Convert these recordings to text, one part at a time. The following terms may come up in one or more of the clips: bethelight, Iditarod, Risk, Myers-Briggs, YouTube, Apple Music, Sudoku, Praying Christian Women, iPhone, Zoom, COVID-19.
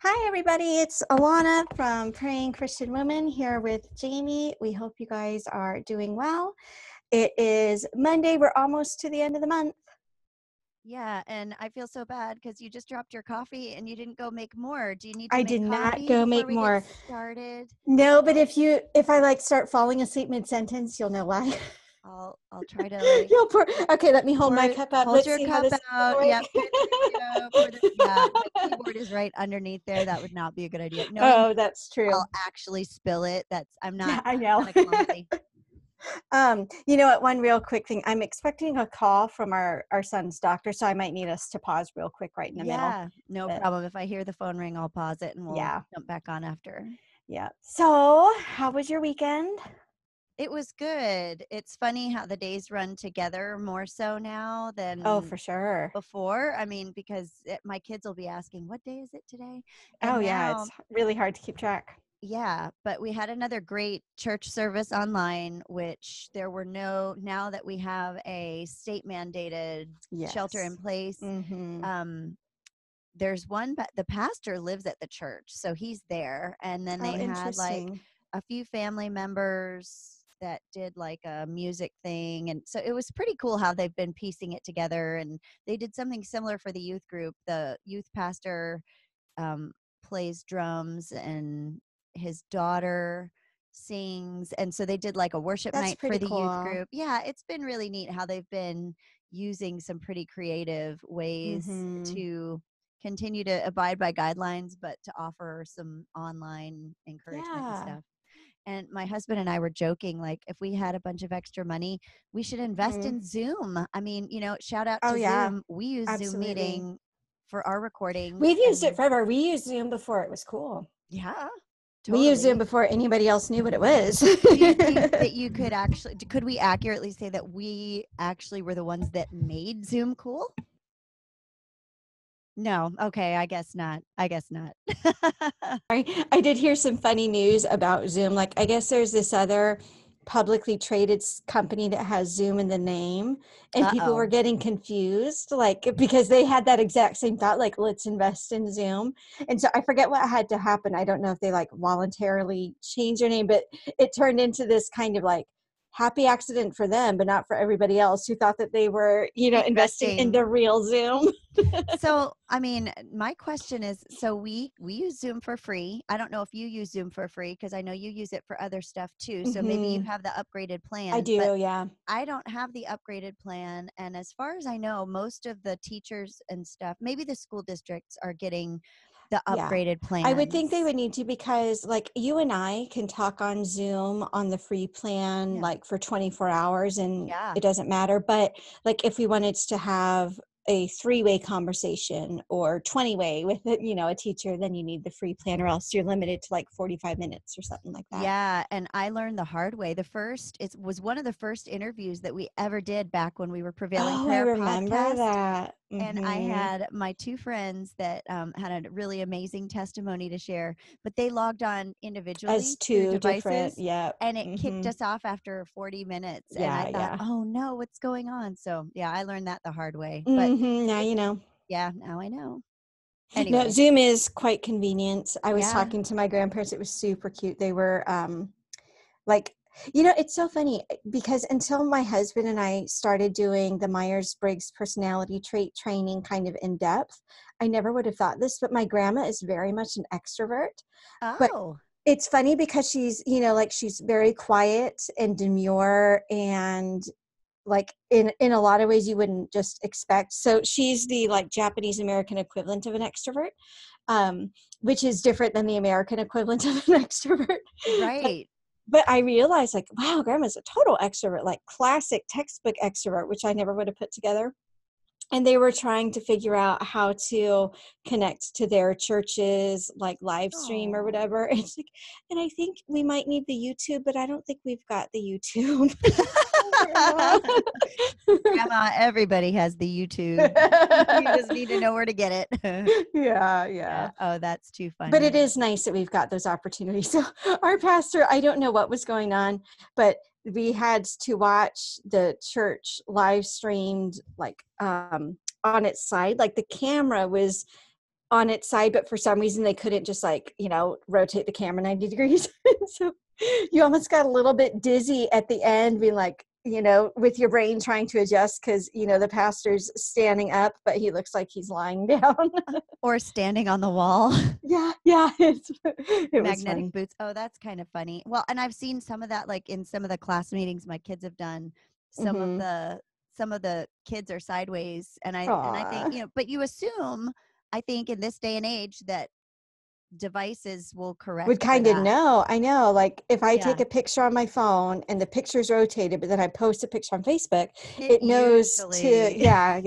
Hi, everybody. It's Alana from Praying Christian Women here with Jamie. We hope you guys are doing well. It is Monday. We're almost to the end of the month. Yeah, and I feel so bad because you just dropped your coffee and you didn't go make more. Do you need to make coffee? I did not go make more. No, but if I like start falling asleep mid-sentence, you'll know why. I'll try to. Like, okay, let me hold my cup out. Hold your cup out. Yep. Yeah, my keyboard is right underneath there. That would not be a good idea. No, oh, that's true. I'll actually spill it. I'm not. I know. You know what? One real quick thing. I'm expecting a call from our son's doctor, so I might need us to pause real quick right in the middle. Yeah, no problem. If I hear the phone ring, I'll pause it and we'll jump back on after. Yeah. So, how was your weekend? It was good. It's funny how the days run together more so now than for sure before. I mean, because my kids will be asking, what day is it today? And it's really hard to keep track. Yeah, but we had another great church service online, which there were no, now that we have a state mandated shelter in place, there's one, but the pastor lives at the church, so he's there. And then they had like a few family members that did like a music thing. And so it was pretty cool how they've been piecing it together. And they did something similar for the youth group. The youth pastor plays drums and his daughter sings. And so they did like a worship night for the youth group. Yeah, it's been really neat how they've been using some pretty creative ways to continue to abide by guidelines, but to offer some online encouragement and stuff. And my husband and I were joking, like, if we had a bunch of extra money, we should invest in Zoom. I mean, you know, shout out to Zoom. We use Zoom meeting for our recording. We've used it forever. We used Zoom before it was cool. Yeah. Totally. We used Zoom before anybody else knew what it was. Do you think that you could actually, could we accurately say that we actually were the ones that made Zoom cool? No. Okay. I guess not. I did hear some funny news about Zoom. Like, I guess there's this other publicly traded company that has Zoom in the name, and people were getting confused, like, because they had that exact same thought, like, let's invest in Zoom. And so I forget what had to happen. I don't know if they like voluntarily changed their name, but it turned into this kind of like happy accident for them, but not for everybody else who thought that they were, you know, investing in the real Zoom. So, I mean, my question is, so we use Zoom for free. I don't know if you use Zoom for free, because I know you use it for other stuff too. So maybe you have the upgraded plan. I do, yeah. I don't have the upgraded plan. And as far as I know, most of the teachers and stuff, maybe the school districts are getting the upgraded plan. I would think they would need to, because like you and I can talk on Zoom on the free plan like for 24 hours and it doesn't matter. But like if we wanted to have a 3-way conversation or 20-way with, you know, a teacher, then you need the free plan, or else you're limited to like 45 minutes or something like that. Yeah. And I learned the hard way. It was one of the first interviews that we ever did back when we were Prevailing Prayer podcast. I remember that. And I had my 2 friends that had a really amazing testimony to share, but they logged on individually as 2 devices, and it kicked us off after 40 minutes. And I thought, oh no, what's going on? So yeah, I learned that the hard way. But now you know. Yeah, now I know. Anyway. No, Zoom is quite convenient. I was talking to my grandparents. It was super cute. They were like, you know, it's so funny because until my husband and I started doing the Myers-Briggs personality trait training kind of in depth, I never would have thought this, but my grandma is very much an extrovert. Oh. But it's funny because she's, you know, like she's very quiet and demure and like in a lot of ways you wouldn't just expect. So she's the like Japanese American equivalent of an extrovert, which is different than the American equivalent of an extrovert. Right. But I realized, like, wow, grandma's a total extrovert, like classic textbook extrovert, which I never would have put together. And they were trying to figure out how to connect to their churches, like live stream or whatever. It's like, and I think we might need the YouTube, but I don't think we've got the YouTube. Grandma, everybody has the YouTube. You just need to know where to get it. Yeah. Oh, that's too funny. But it is nice that we've got those opportunities. So our pastor, I don't know what was going on, but we had to watch the church live streamed, like on its side. Like the camera was on its side, but for some reason they couldn't just like, you know, rotate the camera 90 degrees. So you almost got a little bit dizzy at the end, being like, you know, with your brain trying to adjust because, you know, the pastor's standing up, but he looks like he's lying down. Or standing on the wall. Yeah, yeah. It was magnetic boots. Oh, that's kind of funny. Well, and I've seen some of that, like in some of the class meetings my kids have done. Some mm-hmm. of the kids are sideways, and I think, you know, but you assume, I think in this day and age that devices will correct. Would kind of know. I know. Like if I take a picture on my phone and the picture's rotated, but then I post a picture on Facebook, it knows to, yeah.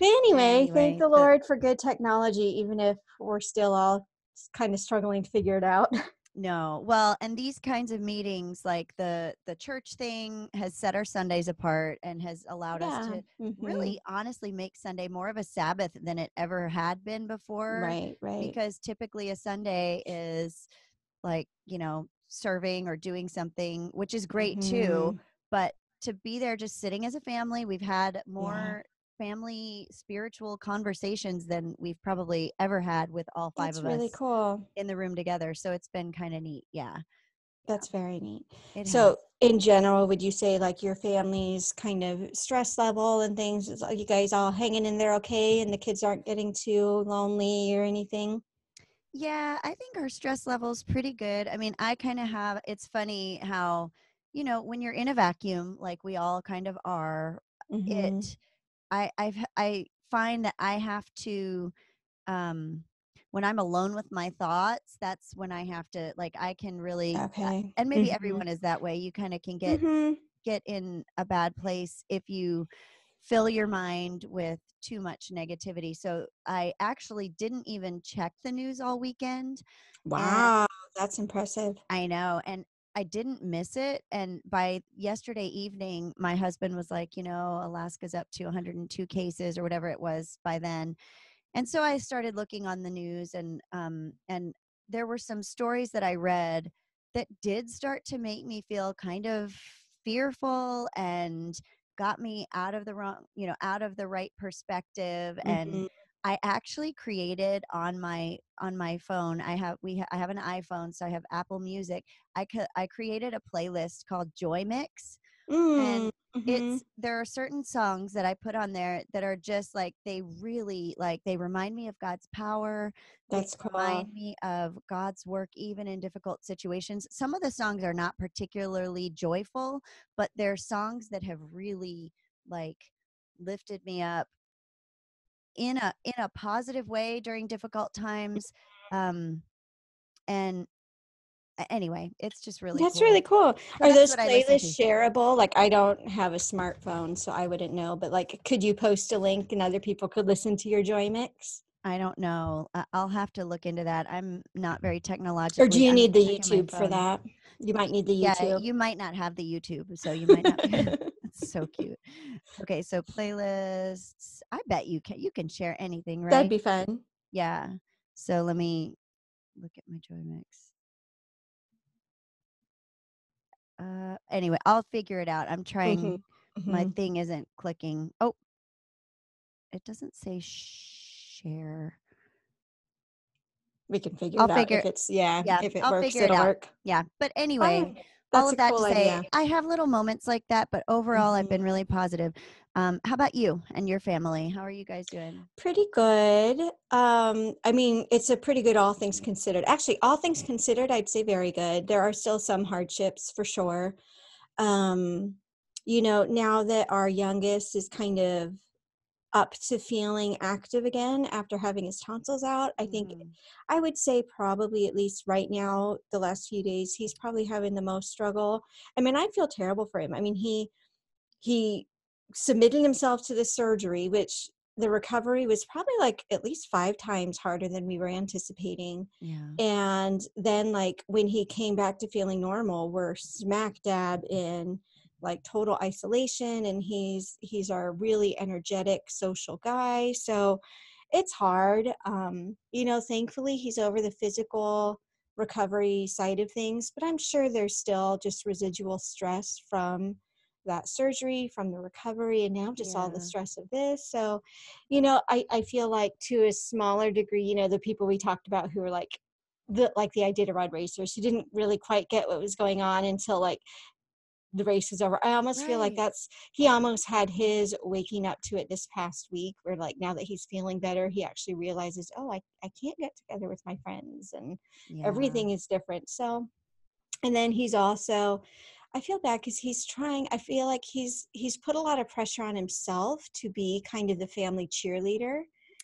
anyway, thank the Lord for good technology, even if we're still all kind of struggling to figure it out. No. Well, and these kinds of meetings, like the church thing, has set our Sundays apart and has allowed us to really honestly make Sunday more of a Sabbath than it ever had been before. Right, right. Because typically a Sunday is like, you know, serving or doing something, which is great too. But to be there just sitting as a family, we've had more family spiritual conversations than we've probably ever had with all five of us. Really cool. In the room together. So it's been kind of neat. Yeah. That's very neat. So in general, would you say like your family's kind of stress level and things, is you guys all hanging in there okay, and the kids aren't getting too lonely or anything? Yeah, I think our stress level is pretty good. I mean, I kind of have, it's funny how, you know, when you're in a vacuum, like we all kind of are, I find that I have to, when I'm alone with my thoughts, that's when I have to, like, I can really, and maybe everyone is that way. You kind of can get in a bad place if you fill your mind with too much negativity. So I actually didn't even check the news all weekend. Wow. That's impressive. I know. And I didn't miss it. And by yesterday evening, my husband was like, you know, Alaska's up to 102 cases or whatever it was by then. And so I started looking on the news, and there were some stories that I read that did start to make me feel kind of fearful and got me out of the wrong, you know, out of the right perspective. And I actually created on my phone. I have an iPhone, so I have Apple Music. I created a playlist called Joy Mix, and there are certain songs that I put on there that are just like, they really, like, they remind me of God's power. That's cool. Remind me of God's work even in difficult situations. Some of the songs are not particularly joyful, but they're songs that have really like lifted me up in a positive way during difficult times. And anyway, it's just really really cool. So are those playlists shareable? Like, I don't have a smartphone, so I wouldn't know, but like, could you post a link and other people could listen to your Joy Mix? I don't know. I'll have to look into that. I'm not very technological. Or do you need the YouTube for that? You might need the YouTube. Yeah, you might not have the YouTube, so you might not. So cute. Okay, so playlists. I bet you can share anything, right? That'd be fun. Yeah. So let me look at my Joy Mix. Anyway, I'll figure it out. I'm trying. My thing isn't clicking. Oh, it doesn't say share. We can figure it out. If it's if it works, it'll work. Yeah. But anyway. All of that cool to say, idea. I have little moments like that, but overall, I've been really positive. How about you and your family? How are you guys doing? Pretty good. I mean, it's a pretty good all things considered. Actually, all things considered, I'd say very good. There are still some hardships for sure. You know, now that our youngest is kind of up to feeling active again after having his tonsils out, I think I would say probably at least right now, the last few days, he's probably having the most struggle. I mean, I feel terrible for him. I mean, he submitted himself to the surgery, which the recovery was probably like at least 5 times harder than we were anticipating. Yeah. And then like when he came back to feeling normal, we're smack dab in like total isolation, and he's our really energetic social guy, so it's hard. You know, thankfully he's over the physical recovery side of things, but I'm sure there's still just residual stress from that surgery, from the recovery, and now just all the stress of this. So, you know, I feel like to a smaller degree, you know, the people we talked about who were like the Iditarod racers who didn't really quite get what was going on until like the race was over. I almost feel like that's, he almost had his waking up to it this past week, where like now that he's feeling better, he actually realizes, oh, I can't get together with my friends, and everything is different. So, and then he's also, I feel bad because he's trying, I feel like he's put a lot of pressure on himself to be kind of the family cheerleader.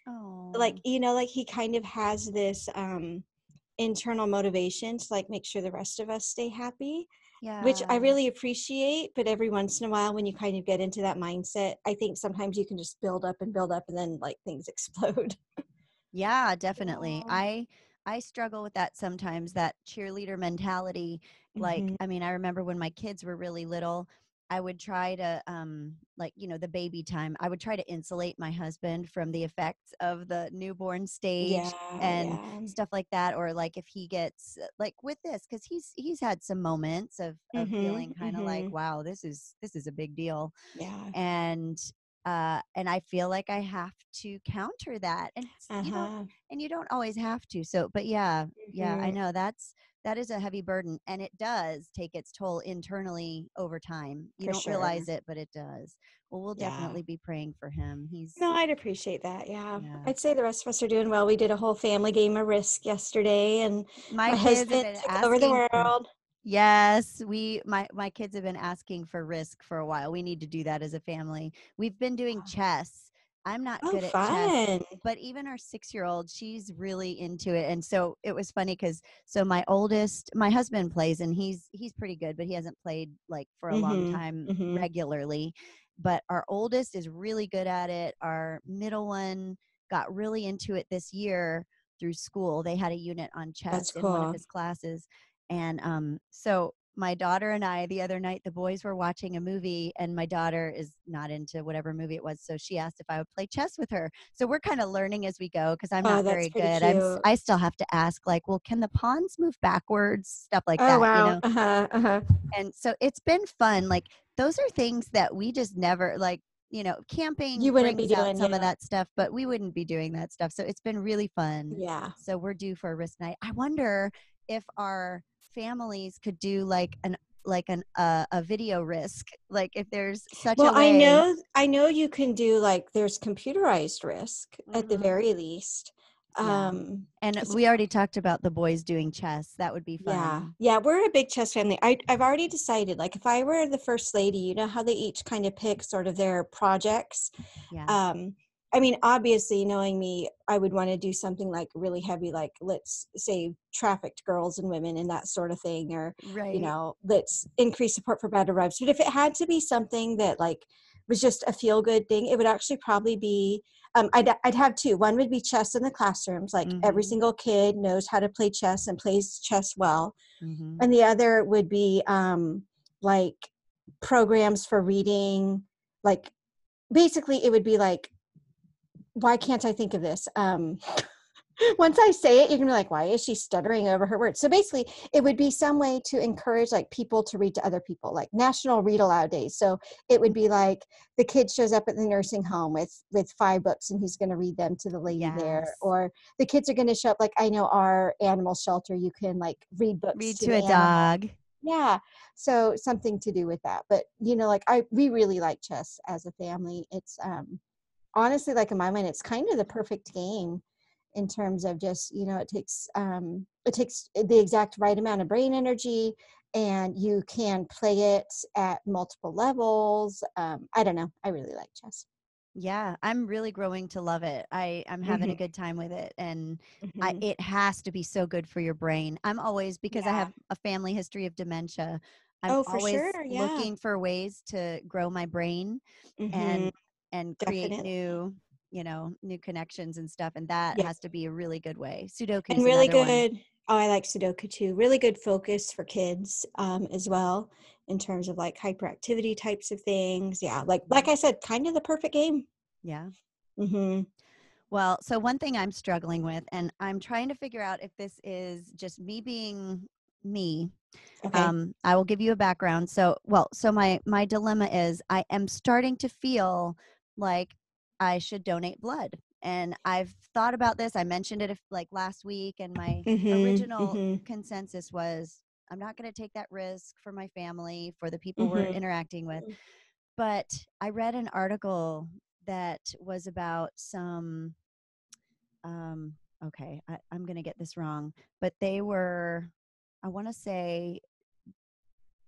Oh, like, you know, like he kind of has this internal motivation to like make sure the rest of us stay happy. Yeah. Which I really appreciate, but every once in a while when you kind of get into that mindset, I think sometimes you can just build up and then like things explode. Yeah, definitely. Yeah. I struggle with that sometimes, that cheerleader mentality. Like, I mean, I remember when my kids were really little, I would try to, like, you know, the baby time, I would try to insulate my husband from the effects of the newborn stage stuff like that. Or like if he gets like with this, cause he's had some moments of feeling kind of like, wow, this is a big deal. Yeah. And I feel like I have to counter that, and you don't always have to. So, but I know that is a heavy burden, and it does take its toll internally over time. You for don't sure. realize it, but it does. Well, we'll definitely be praying for him. I'd appreciate that. Yeah. I'd say the rest of us are doing well. We did a whole family game of Risk yesterday, and my husband took over the world. Yes, my kids have been asking for Risk for a while. We need to do that as a family. We've been doing chess. I'm not good at chess, but even our 6-year-old, she's really into it. And so it was funny because my oldest, my husband plays, and he's pretty good, but he hasn't played like for a long time regularly. But our oldest is really good at it. Our middle one got really into it this year through school. They had a unit on chess in one of his classes. And so my daughter and I, the other night, the boys were watching a movie, and my daughter is not into whatever movie it was. So she asked if I would play chess with her. So we're kind of learning as we go, because I'm not very good. I still have to ask, like, well, can the pawns move backwards? Stuff like that. Wow. You know? And so it's been fun. Like, those are things that we just never, like, you know, camping, you wouldn't be doing some of that stuff, but we wouldn't be doing that stuff. So it's been really fun. Yeah. So we're due for a Risk night. I wonder if our families could do like a video Risk, like if there's such a way. I know you can do, like, there's computerized Risk at the very least. And we already talked about the boys doing chess. That would be fun. Yeah. We're a big chess family. I've already decided, like, if I were the first lady, you know how they each kind of pick sort of their projects. Yeah. I mean, obviously, knowing me, I would want to do something like really heavy, like let's say trafficked girls and women and that sort of thing, or, you know, let's increase support for battered wives. But if it had to be something that like was just a feel good thing, it would actually probably be, I'd have two. One would be chess in the classrooms, like every single kid knows how to play chess and plays chess well. And the other would be like programs for reading, like basically it would be like, why can't I think of this? Once I say it, you're gonna be like, why is she stuttering over her words? So basically it would be some way to encourage like people to read to other people, like National Read Aloud Days. So it would be like the kid shows up at the nursing home with 5 books and he's going to read them to the lady there, or the kids are going to show up. Like, I know our animal shelter, you can like read books, read to a dog. Yeah. So something to do with that. But you know, like we really like chess as a family. It's, honestly, like in my mind, it's kind of the perfect game in terms of just, you know, it takes the exact right amount of brain energy, and you can play it at multiple levels. I don't know. I really like chess. Yeah, I'm really growing to love it. I'm having a good time with it, and it has to be so good for your brain. I'm always, because I have a family history of dementia, I'm always looking for ways to grow my brain and create new connections and stuff. And that has to be a really good way. Sudoku and really good. One. Oh, I like Sudoku too. Really good focus for kids as well, in terms of like hyperactivity types of things. Yeah. Like I said, kind of the perfect game. Yeah. Well, so one thing I'm struggling with, and I'm trying to figure out if this is just me being me. Okay. I will give you a background. So my dilemma is I am starting to feel like I should donate blood. And I've thought about this. I mentioned it last week, and my original consensus was I'm not going to take that risk for my family, for the people we're interacting with. But I read an article that was about some, I'm going to get this wrong, but they were, I want to say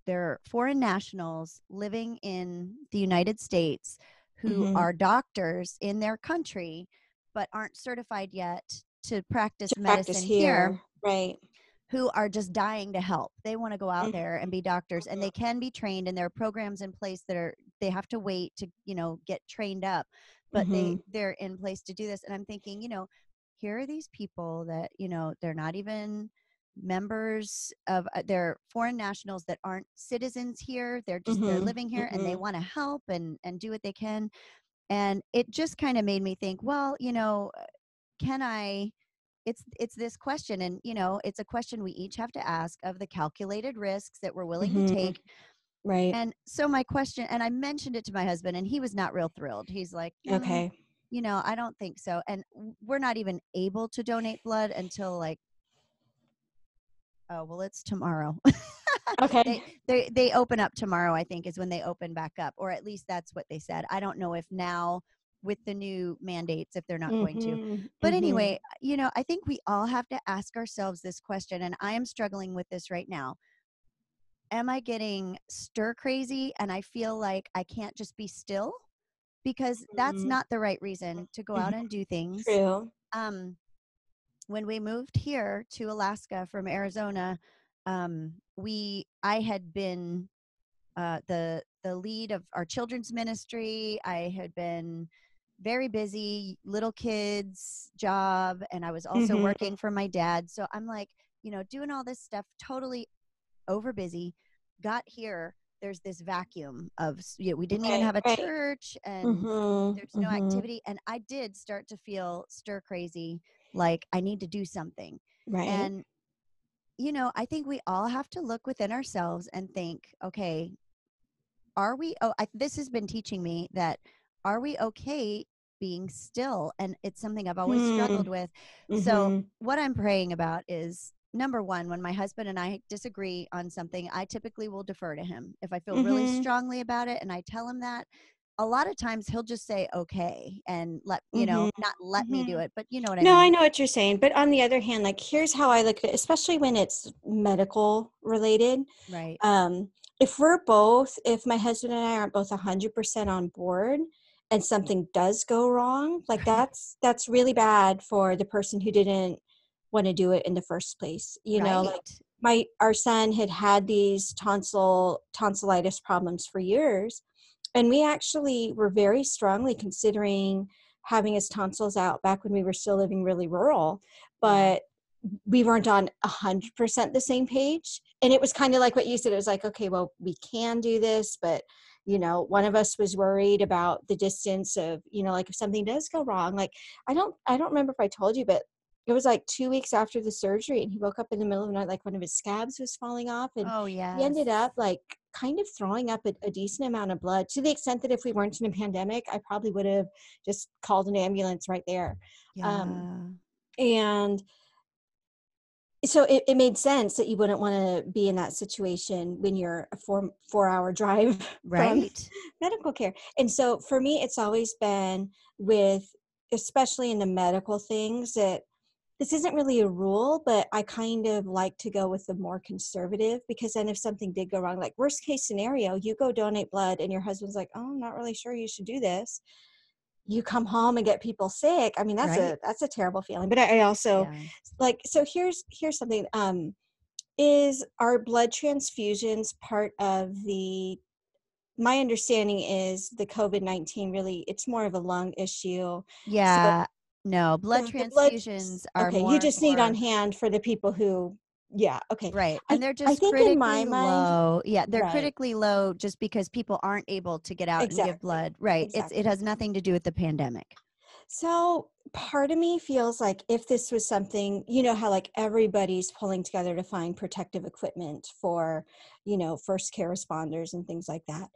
they're foreign nationals living in the United States who are doctors in their country, but aren't certified yet to practice medicine here. Right. Who are just dying to help. They want to go out there and be doctors, and they can be trained, and there are programs in place that they have to wait to, get trained up, but they're in place to do this. And I'm thinking, here are these people that, they're not even members of they're foreign nationals that aren't citizens here. They're just, they're living here and they want to help and do what they can. And it just kind of made me think, well, it's this question. And, it's a question we each have to ask of the calculated risks that we're willing to take. Right. And so my question, and I mentioned it to my husband, and he was not real thrilled. He's like, okay, I don't think so. And we're not even able to donate blood until it's tomorrow. Okay. They open up tomorrow, I think, is when they open back up, or at least that's what they said. I don't know if now with the new mandates, if they're not going to. But anyway, I think we all have to ask ourselves this question, and I am struggling with this right now. Am I getting stir crazy and I feel like I can't just be still? Because that's not the right reason to go out and do things. True. When we moved here to Alaska from Arizona, I had been the lead of our children's ministry. I had been very busy, little kids, job, and I was also working for my dad. So I'm doing all this stuff, totally over busy. Got here, there's this vacuum of, we didn't even have a church, and there's no activity. And I did start to feel stir crazy. Like I need to do something. Right. And, I think we all have to look within ourselves and think, okay, this has been teaching me that are we okay being still? And it's something I've always struggled with. So what I'm praying about is, number one, when my husband and I disagree on something, I typically will defer to him. If I feel really strongly about it and I tell him that, a lot of times he'll just say, okay, and let, not let me do it, but you know what I mean? No, I know what you're saying. But on the other hand, here's how I look at it, especially when it's medical related. Right. If my husband and I aren't both 100% on board and something does go wrong, that's really bad for the person who didn't want to do it in the first place. Our son had these tonsillitis problems for years. And we actually were very strongly considering having his tonsils out back when we were still living really rural, but we weren't on 100% the same page. And it was kind of like what you said. It was like, okay, well, we can do this, but one of us was worried about the distance of, if something does go wrong. I don't remember if I told you, but it was 2 weeks after the surgery, and he woke up in the middle of the night, one of his scabs was falling off, and he ended up kind of throwing up a decent amount of blood, to the extent that if we weren't in a pandemic, I probably would have just called an ambulance right there. Yeah. And so it made sense that you wouldn't want to be in that situation when you're a four-hour drive from medical care. And so for me, it's always been especially in the medical things that this isn't really a rule, but I kind of like to go with the more conservative, because then if something did go wrong, worst case scenario, you go donate blood and your husband's like, oh, I'm not really sure you should do this. You come home and get people sick. I mean, that's a terrible feeling. But I also so here's something, is our blood transfusions part of my understanding is the COVID-19 really, it's more of a lung issue. Yeah. So, no, blood transfusions are more. You just need on hand for the people who, Right. And they're just critically low. Yeah, they're critically low just because people aren't able to get out and give blood. Right. Exactly. It has nothing to do with the pandemic. So part of me feels like if this was something, you know, how like everybody's pulling together to find protective equipment for, you know, first care responders and things like that.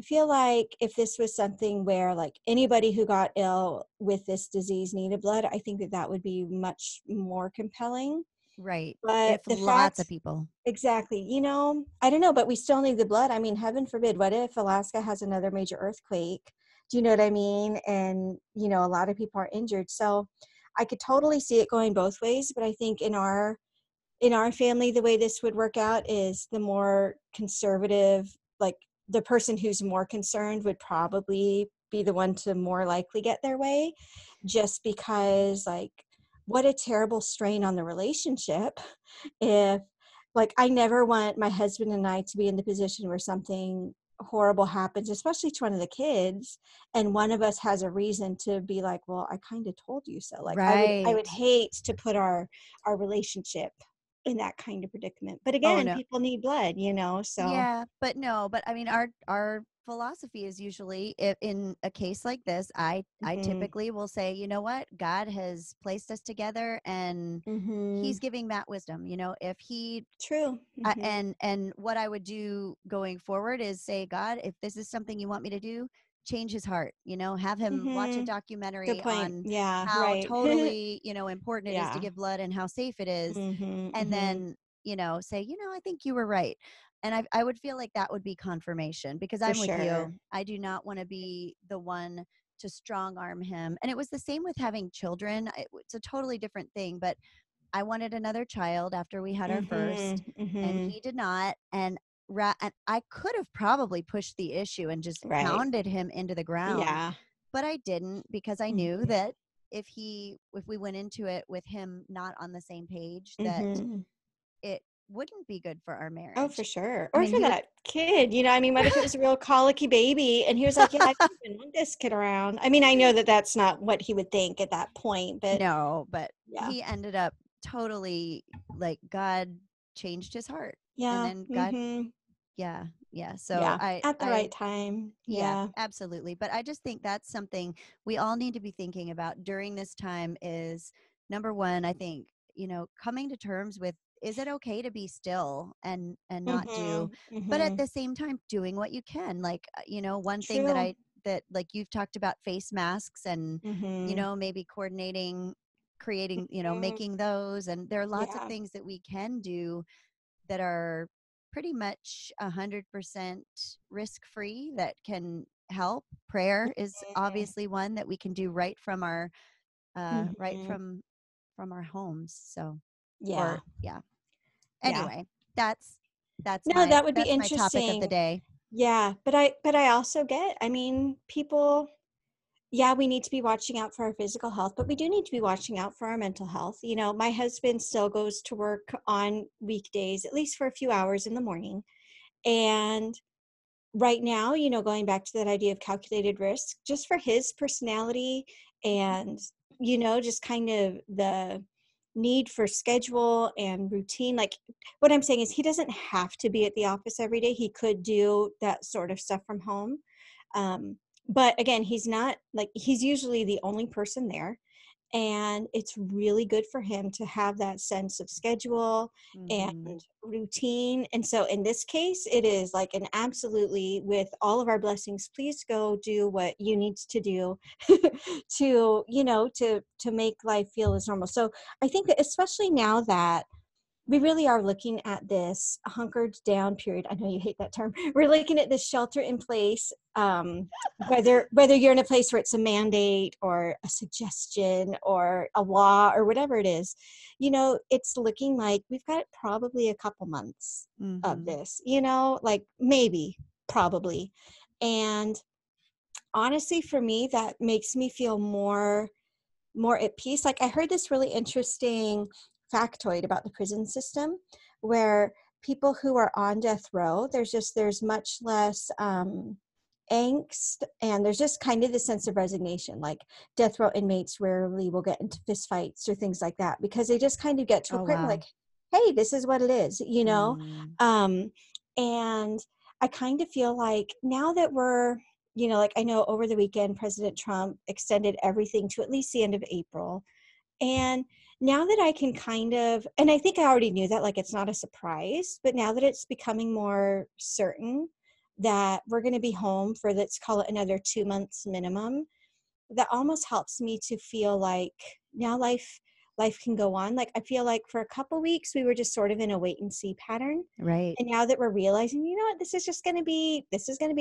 I feel like if this was something where like anybody who got ill with this disease needed blood, I think that that would be much more compelling. Right. But the lots of people. Exactly. You know, I don't know, but we still need the blood. I mean, heaven forbid, what if Alaska has another major earthquake? Do you know what I mean? And, you know, a lot of people are injured. So I could totally see it going both ways. But I think in our family, the way this would work out is the more conservative, like the person who's more concerned would probably be the one to more likely get their way, just because like, what a terrible strain on the relationship if, like, I never want my husband and I to be in the position where something horrible happens, especially to one of the kids, and one of us has a reason to be like, well, I kind of told you so. Like, right. I would hate to put our relationship in that kind of predicament. But again, people need blood, you know, so. Yeah, but no, but I mean, our philosophy is usually, if in a case like this, I typically will say, you know what, God has placed us together, and he's giving Matt wisdom, you know, if he and what I would do going forward is say, God, if this is something you want me to do, change his heart, you know, have him watch a documentary on how totally, you know, important it is to give blood and how safe it is. And then, you know, say, you know, I think you were right. And I would feel like that would be confirmation, because I'm with you. I do not want to be the one to strong arm him. And it was the same with having children. It's a totally different thing, but I wanted another child after we had our first and he did not. And I could have probably pushed the issue and just pounded him into the ground. Yeah. But I didn't, because I knew that if we went into it with him not on the same page, that it wouldn't be good for our marriage. Oh, for sure. Or for that kid, you know, I mean, what if it was a real colicky baby and he was like, yeah, I don't even want this kid around. I mean, I know that that's not what he would think at that point, but. No, but he ended up totally, like, God changed his heart. Yeah. And then God, so at the right time. Yeah, absolutely. But I just think that's something we all need to be thinking about during this time is, number one, I think, you know, coming to terms with, is it okay to be still and not do, but at the same time doing what you can? Like, you know, one thing that like you've talked about, face masks and, you know, maybe coordinating, creating, you know, making those. And there are lots of things that we can do that are pretty much 100% risk-free that can help. Prayer is obviously one that we can do right from our, from our homes. So Anyway, that would be interesting. My topic of the day. Yeah. But I also get, I mean, people, we need to be watching out for our physical health, but we do need to be watching out for our mental health. You know, my husband still goes to work on weekdays, at least for a few hours in the morning. And right now, you know, going back to that idea of calculated risk, just for his personality and, you know, just kind of the need for schedule and routine. Like, what I'm saying is he doesn't have to be at the office every day. He could do that sort of stuff from home. But again, he's not like, he's usually the only person there, and it's really good for him to have that sense of schedule and routine. And so in this case, it is like an absolutely, with all of our blessings, please go do what you need to do to, you know, to make life feel as normal. So I think that especially now that we really are looking at this hunkered down period. I know you hate that term. We're looking at this shelter in place, whether you're in a place where it's a mandate or a suggestion or a law or whatever it is, you know, it's looking like we've got probably a couple months of this, you know, like maybe, probably. And honestly, for me, that makes me feel more at peace. Like, I heard this really interesting factoid about the prison system, where people who are on death row, there's much less angst, and there's just kind of this sense of resignation. Like, death row inmates rarely will get into fist fights or things like that, because they just kind of get to a point like, hey, this is what it is, you know? And I kind of feel like now that we're you know, like I know over the weekend, President Trump extended everything to at least the end of April. And now that I can kind of, and I think I already knew that, like, it's not a surprise, but now that it's becoming more certain that we're going to be home for, let's call it another 2 months minimum, that almost helps me to feel like now life can go on. Like, I feel like for a couple of weeks, we were just sort of in a wait and see pattern. Right. And now that we're realizing, you know what, this is going to be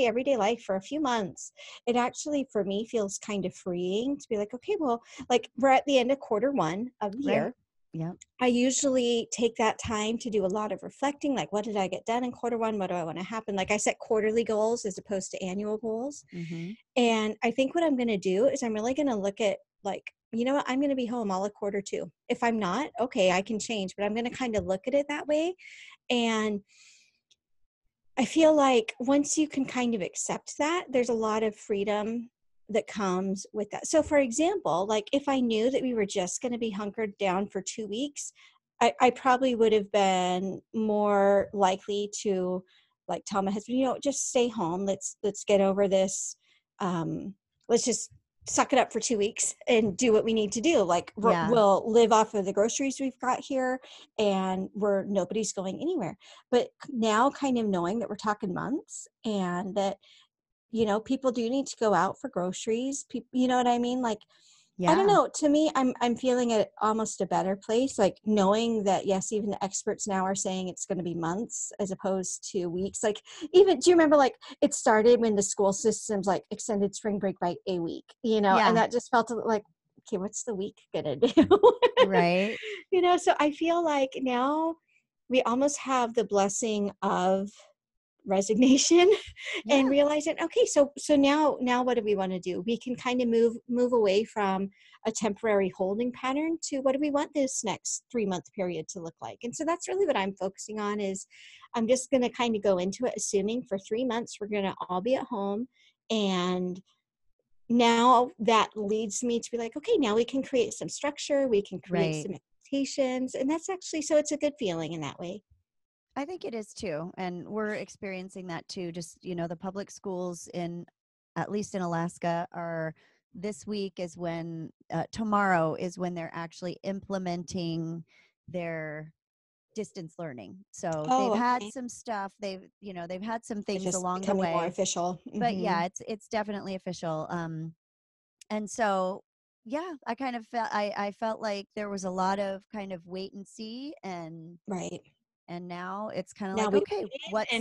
everyday life for a few months. It actually, for me, feels kind of freeing to be like, okay, well, like we're at the end of quarter one of the year. Yeah. I usually take that time to do a lot of reflecting, like what did I get done in quarter one? What do I want to happen? Like I set quarterly goals as opposed to annual goals. Mm-hmm. And I think what I'm going to do is I'm really going to look at like, you know what, I'm going to be home all of quarter two. If I'm not, okay, I can change, but I'm going to kind of look at it that way. And I feel like once you can kind of accept that, there's a lot of freedom that comes with that. So for example, like if I knew that we were just going to be hunkered down for 2 weeks, I probably would have been more likely to like tell my husband, you know, just stay home. Let's get over this. Let's just suck it up for 2 weeks and do what we need to do. Like we'll live off of the groceries we've got here and nobody's going anywhere. But now kind of knowing that we're talking months and that, you know, people do need to go out for groceries. You know what I mean? Like, yeah. I don't know. To me, I'm feeling at almost a better place. Like knowing that, yes, even the experts now are saying it's going to be months as opposed to weeks. Like even, do you remember like it started when the school systems like extended spring break by a week, you know, and that just felt like, okay, what's the week going to do? Right. You know, so I feel like now we almost have the blessing of resignation and realizing, okay, so now what do we want to do? We can kind of move away from a temporary holding pattern to what do we want this next 3 month period to look like? And so that's really what I'm focusing on is I'm just going to kind of go into it, assuming for 3 months, we're going to all be at home. And now that leads me to be like, okay, now we can create some structure. We can create some expectations. And that's actually, so it's a good feeling in that way. I think it is too. And we're experiencing that too. Just, you know, the public schools in, at least in Alaska, are this week is when, tomorrow is when they're actually implementing their distance learning. So they've had some stuff, they've had some things just along the way. More official. Mm-hmm. But yeah, it's definitely official. And so, yeah, I kind of felt, I felt like there was a lot of kind of wait and see and And now it's kind of like, okay, what's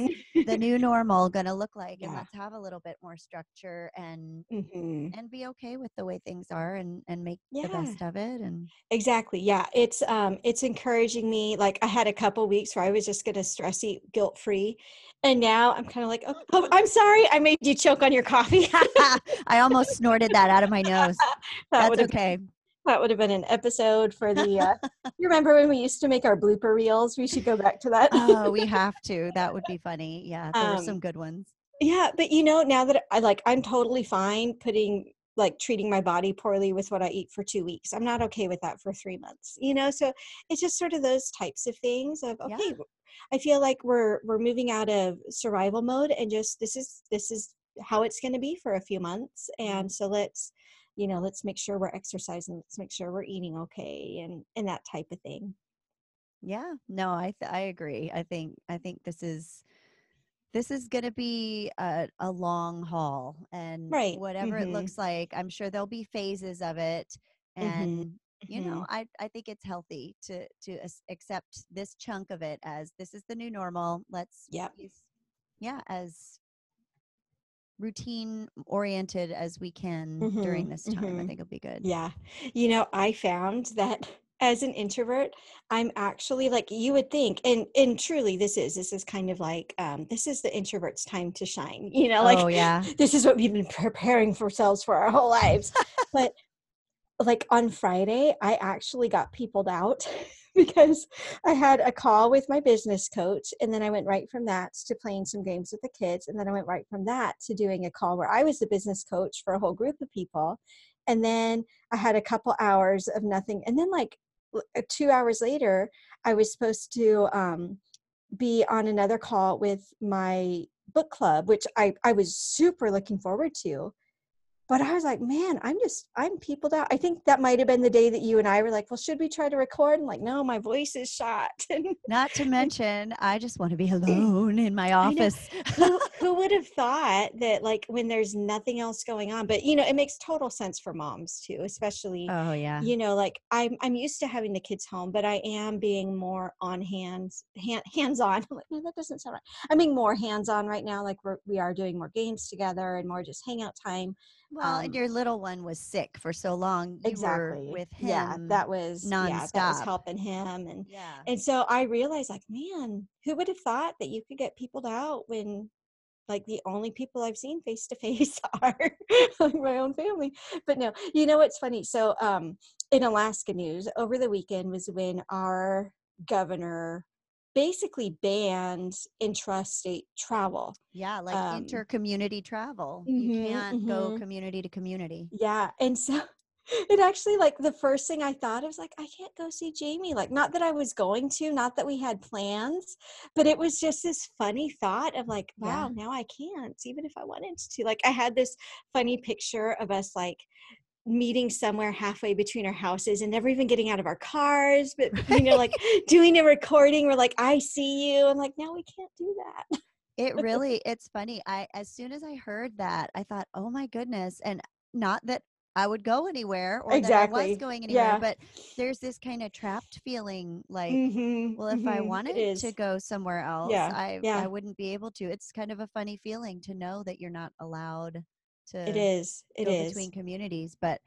the new normal going to look like? And let's have a little bit more structure and and be okay with the way things are and make the best of it. And exactly. Yeah. It's encouraging me. Like I had a couple weeks where I was just going to stress eat guilt free. And now I'm kind of like, oh, I'm sorry. I made you choke on your coffee. I almost snorted that out of my nose. That's okay. That would have been an episode for the, you remember when we used to make our blooper reels? We should go back to that. Oh, we have to. That would be funny. Yeah. There were some good ones. Yeah. But you know, now that I'm totally fine treating my body poorly with what I eat for 2 weeks. I'm not okay with that for 3 months, you know? So it's just sort of those types of things of, okay, I feel like we're moving out of survival mode and just, this is how it's going to be for a few months. And so let's make sure we're exercising. Let's make sure we're eating okay and that type of thing. Yeah, no, I agree. I think this is going to be a long haul and whatever it looks like, I'm sure there'll be phases of it. And, you know, I think it's healthy to accept this chunk of it as this is the new normal. Let's, as routine oriented as we can during this time. I think it'll be good. Yeah. You know, I found that as an introvert, I'm actually like you would think, and truly this is kind of like, this is the introvert's time to shine, you know, like this is what we've been preparing for ourselves for our whole lives. But like on Friday, I actually got peopled out because I had a call with my business coach. And then I went right from that to playing some games with the kids. And then I went right from that to doing a call where I was the business coach for a whole group of people. And then I had a couple hours of nothing. And then like 2 hours later, I was supposed to be on another call with my book club, which I was super looking forward to. But I was like, man, I'm peopled out. I think that might've been the day that you and I were like, well, should we try to record? And like, no, my voice is shot. Not to mention, I just want to be alone in my office. Who would have thought that, like, when there's nothing else going on? But, you know, it makes total sense for moms too, especially, oh yeah, you know, like I'm used to having the kids home, but I am being more on hands-on. I'm like, no, that doesn't sound right. I'm being more hands-on right now. Like we are doing more games together and more just hangout time. Well, and your little one was sick for so long. You exactly. Were with him. Yeah, that was nonstop. Yeah, that was helping him. And yeah. And so I realized, like, man, who would have thought that you could get peopled out when, like, the only people I've seen face to face are like my own family. But no, you know what's funny? So in Alaska news over the weekend was when our governor basically banned intrastate travel. Yeah, like inter-community travel. Mm-hmm, you can't go community to community. Yeah, and so it actually, like, the first thing I thought, I was like, I can't go see Jamie. Like, not that I was going to, not that we had plans, but it was just this funny thought of like, wow, yeah, now I can't, even if I wanted to. Like, I had this funny picture of us, like, meeting somewhere halfway between our houses and never even getting out of our cars, but, you know, like doing a recording. We're like, I see you. And like, now we can't do that. It really, it's funny. As soon as I heard that, I thought, oh my goodness. And not that I would go anywhere or exactly that I was going anywhere, yeah, but there's this kind of trapped feeling like, well, if I wanted to go somewhere else, yeah, I wouldn't be able to. It's kind of a funny feeling to know that you're not allowed to go between communities, but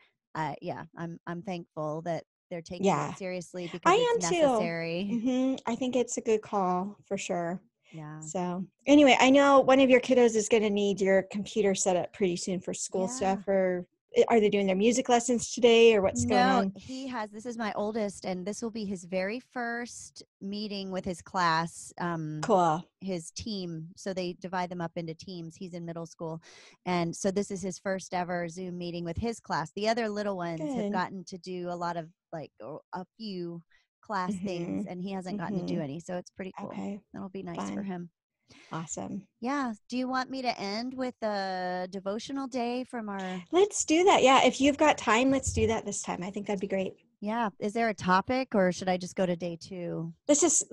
yeah, I'm thankful that they're taking it seriously because it's necessary. I think it's a good call for sure. Yeah. So anyway, I know one of your kiddos is going to need your computer set up pretty soon for school stuff, or are they doing their music lessons today, or what's going on? No, he has, this is my oldest, and this will be his very first meeting with his class, cool, his team. So they divide them up into teams. He's in middle school. And so this is his first ever Zoom meeting with his class. The other little ones have gotten to do a lot of, like, a few class things, and he hasn't gotten to do any. So it's pretty cool. Okay. That'll be nice for him. Awesome. Yeah. Do you want me to end with a devotional day from our... Let's do that. Yeah. If you've got time, let's do that this time. I think that'd be great. Yeah. Is there a topic, or should I just go to day two? Let's just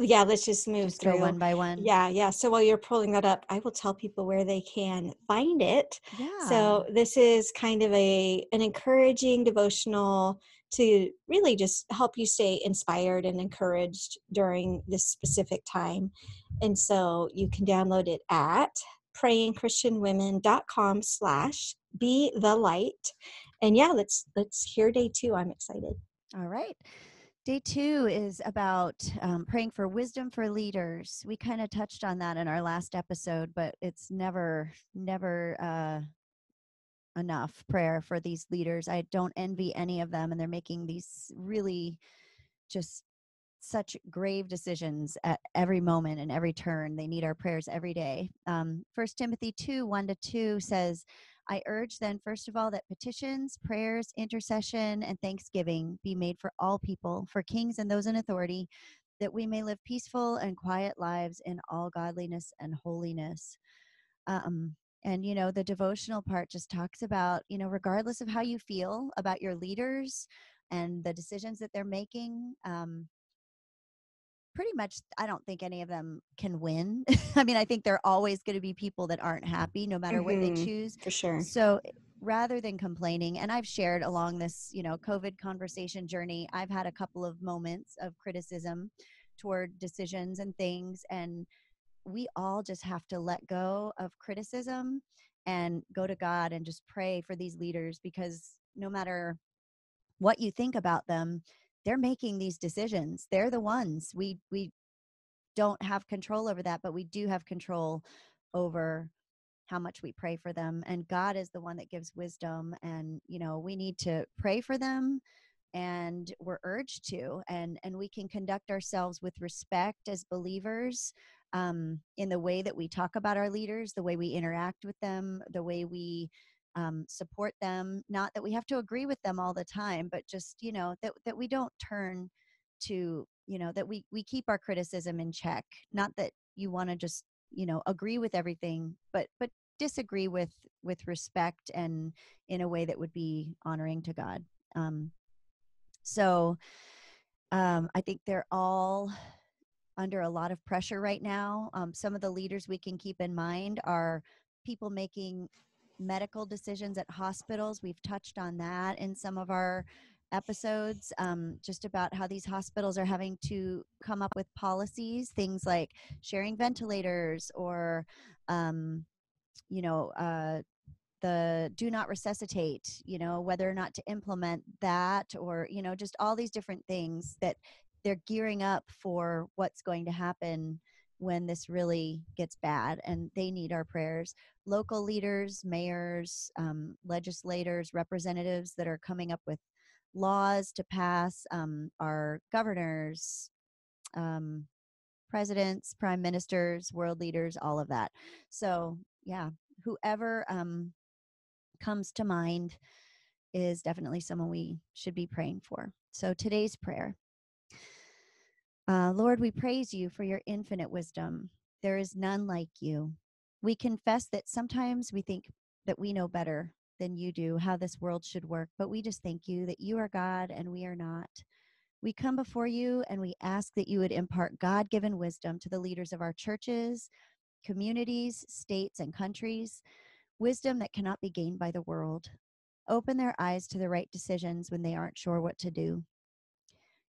move through one by one. Yeah. Yeah. So while you're pulling that up, I will tell people where they can find it. Yeah. So this is kind of an encouraging devotional to really just help you stay inspired and encouraged during this specific time. And so you can download it at prayingchristianwomen.com/be-the-light. And yeah, let's hear day two. I'm excited. All right. Day two is about praying for wisdom for leaders. We kind of touched on that in our last episode, but it's never enough prayer for these leaders. I don't envy any of them, and they're making these really just such grave decisions at every moment and every turn. They need our prayers every day. 1 Timothy 2:1-2 says, I urge then, first of all, that petitions, prayers, intercession, and thanksgiving be made for all people, for kings and those in authority, that we may live peaceful and quiet lives in all godliness and holiness. And, you know, the devotional part just talks about, you know, regardless of how you feel about your leaders and the decisions that they're making, pretty much I don't think any of them can win. I mean, I think there are always going to be people that aren't happy no matter what they choose. For sure. So rather than complaining, and I've shared along this, you know, COVID conversation journey, I've had a couple of moments of criticism toward decisions and things, and we all just have to let go of criticism and go to God and just pray for these leaders, because no matter what you think about them, they're making these decisions. They're the ones. We don't have control over that, but we do have control over how much we pray for them. And God is the one that gives wisdom, and, you know, we need to pray for them, and we're urged to, and we can conduct ourselves with respect as believers, in the way that we talk about our leaders, the way we interact with them, the way we support them. Not that we have to agree with them all the time, but just, you know, that we don't turn to, you know, that we keep our criticism in check. Not that you want to just you know, agree with everything, but disagree with respect and in a way that would be honoring to God. I think they're all under a lot of pressure right now. Some of the leaders we can keep in mind are people making medical decisions at hospitals. We've touched on that in some of our episodes, just about how these hospitals are having to come up with policies, things like sharing ventilators or, the do not resuscitate, you know, whether or not to implement that, or, you know, just all these different things that they're gearing up for what's going to happen when this really gets bad, and they need our prayers. Local leaders, mayors, legislators, representatives that are coming up with laws to pass, our governors, presidents, prime ministers, world leaders, all of that. So yeah, whoever comes to mind is definitely someone we should be praying for. So today's prayer. Lord, we praise you for your infinite wisdom. There is none like you. We confess that sometimes we think that we know better than you do how this world should work, but we just thank you that you are God and we are not. We come before you and we ask that you would impart God-given wisdom to the leaders of our churches, communities, states, and countries, wisdom that cannot be gained by the world. Open their eyes to the right decisions when they aren't sure what to do.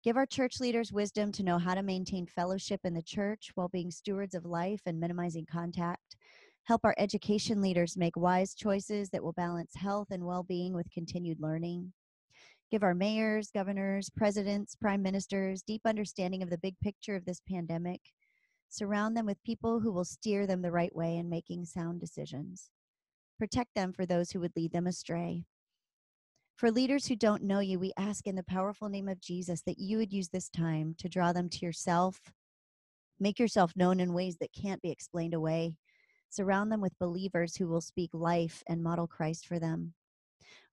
Give our church leaders wisdom to know how to maintain fellowship in the church while being stewards of life and minimizing contact. Help our education leaders make wise choices that will balance health and well-being with continued learning. Give our mayors, governors, presidents, prime ministers deep understanding of the big picture of this pandemic. Surround them with people who will steer them the right way in making sound decisions. Protect them for those who would lead them astray. For leaders who don't know you, we ask in the powerful name of Jesus that you would use this time to draw them to yourself, make yourself known in ways that can't be explained away. Surround them with believers who will speak life and model Christ for them.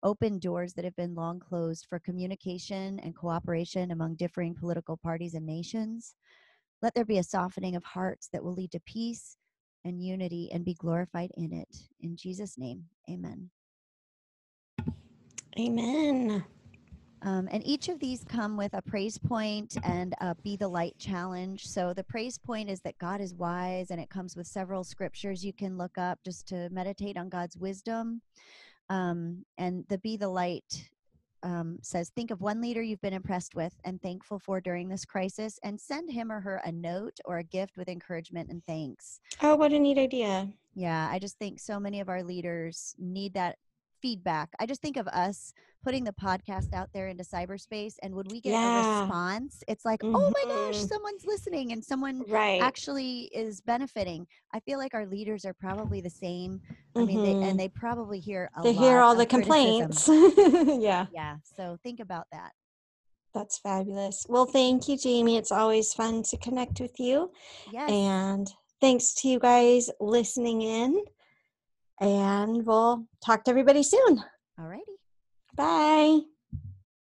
Open doors that have been long closed for communication and cooperation among differing political parties and nations. Let there be a softening of hearts that will lead to peace and unity and be glorified in it. In Jesus' name, amen. Amen. And each of these come with a praise point and a Be the Light challenge. So the praise point is that God is wise, and it comes with several scriptures you can look up just to meditate on God's wisdom. And the Be the Light says, think of one leader you've been impressed with and thankful for during this crisis, and send him or her a note or a gift with encouragement and thanks. Oh, what a neat idea. Yeah, I just think so many of our leaders need that feedback. I just think of us putting the podcast out there into cyberspace, and when we get a response, it's like, oh my gosh, someone's listening and someone actually is benefiting. I feel like our leaders are probably the same. I mean, they probably hear all the complaints. Yeah. So think about that. That's fabulous. Well, thank you, Jamie. It's always fun to connect with you. Yes. And thanks to you guys listening in. And we'll talk to everybody soon. All righty. Bye.